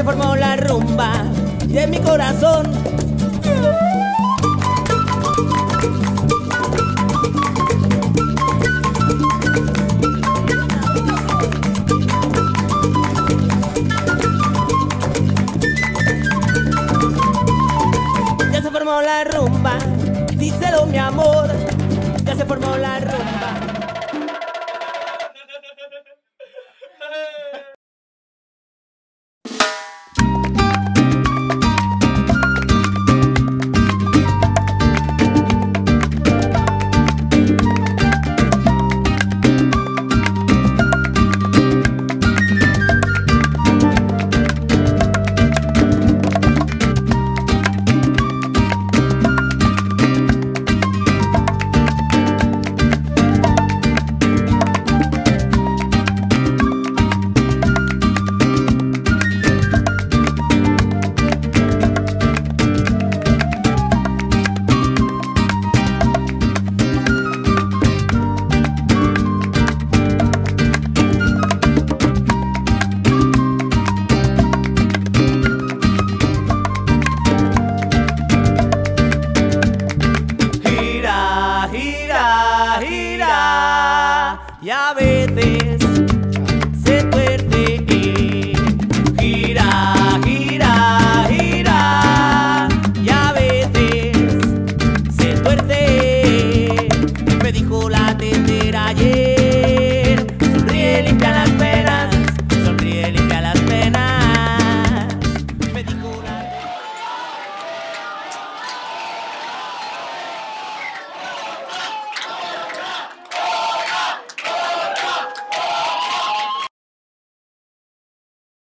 se formó la rumba de mi corazón. Ya se formó la rumba, díselo mi amor, ya se formó la rumba. Y a veces